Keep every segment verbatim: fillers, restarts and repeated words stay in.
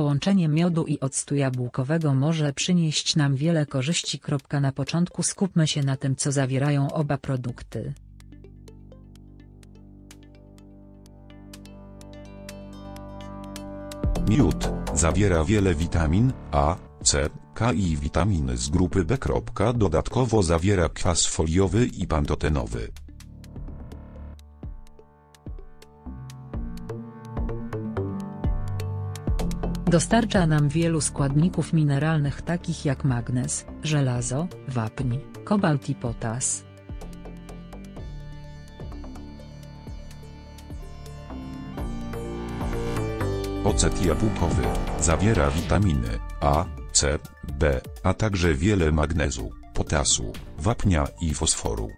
Połączenie miodu i octu jabłkowego może przynieść nam wiele korzyści. Na początku skupmy się na tym, co zawierają oba produkty. Miód zawiera wiele witamin A, C, K i witaminy z grupy B. Dodatkowo zawiera kwas foliowy i pantotenowy. Dostarcza nam wielu składników mineralnych takich jak magnez, żelazo, wapń, kobalt i potas. Ocet jabłkowy zawiera witaminy A, C, B, a także wiele magnezu, potasu, wapnia i fosforu.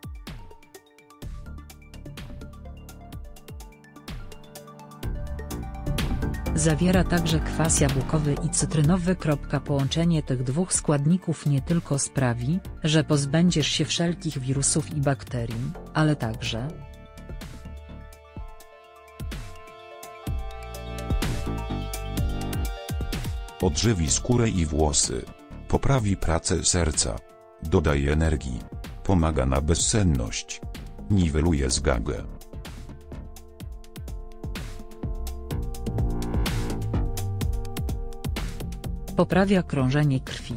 Zawiera także kwas jabłkowy i cytrynowy. Połączenie tych dwóch składników nie tylko sprawi, że pozbędziesz się wszelkich wirusów i bakterii, ale także odżywi skórę i włosy, poprawi pracę serca, dodaje energii, pomaga na bezsenność, niweluje zgagę. Poprawia krążenie krwi.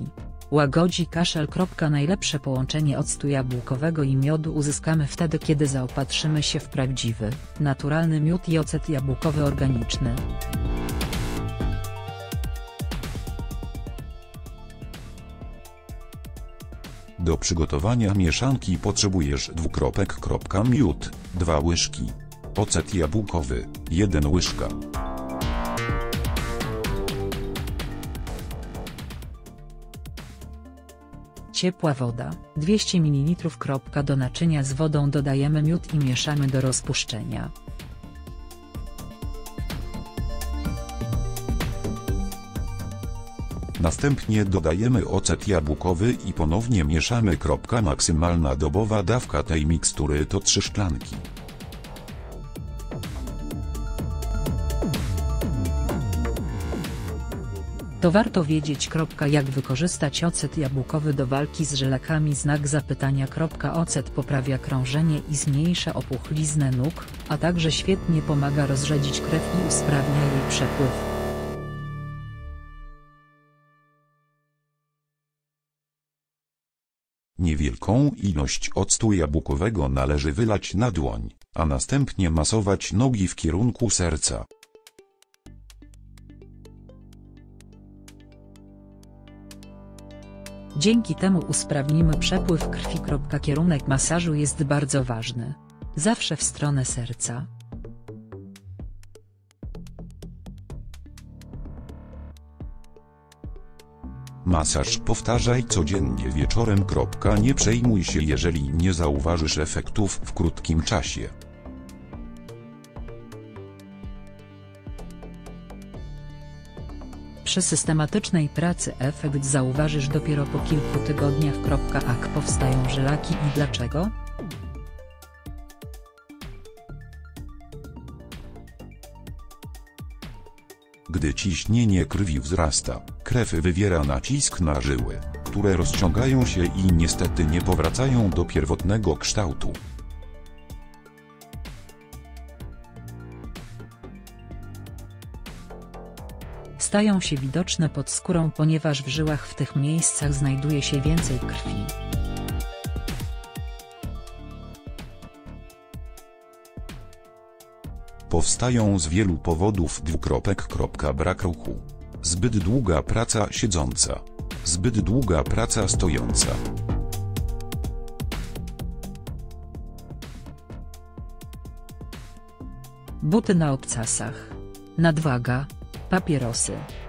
Łagodzi kaszel. Najlepsze połączenie octu jabłkowego i miodu uzyskamy wtedy, kiedy zaopatrzymy się w prawdziwy, naturalny miód i ocet jabłkowy organiczny. Do przygotowania mieszanki potrzebujesz dwa. Miód, dwie łyżki. Ocet jabłkowy, jedna łyżka. Ciepła woda, dwieście mililitrów. Do naczynia z wodą dodajemy miód i mieszamy do rozpuszczenia. Następnie dodajemy ocet jabłkowy i ponownie mieszamy. Maksymalna dobowa dawka tej mikstury to trzy szklanki. To warto wiedzieć. Jak wykorzystać ocet jabłkowy do walki z żylakami? Znak zapytania. Ocet poprawia krążenie i zmniejsza opuchliznę nóg, a także świetnie pomaga rozrzedzić krew i usprawnia jej przepływ. Niewielką ilość octu jabłkowego należy wylać na dłoń, a następnie masować nogi w kierunku serca. Dzięki temu usprawnimy przepływ krwi. Kierunek masażu jest bardzo ważny. Zawsze w stronę serca. Masaż powtarzaj codziennie wieczorem. Nie przejmuj się, jeżeli nie zauważysz efektów w krótkim czasie. Przy systematycznej pracy efekt zauważysz dopiero po kilku tygodniach. Jak powstają żylaki i dlaczego? Gdy ciśnienie krwi wzrasta, krew wywiera nacisk na żyły, które rozciągają się i niestety nie powracają do pierwotnego kształtu. Stają się widoczne pod skórą, ponieważ w żyłach w tych miejscach znajduje się więcej krwi. Powstają z wielu powodów. Brak ruchu. Zbyt długa praca siedząca. Zbyt długa praca stojąca. Buty na obcasach. Nadwaga. Papierosy.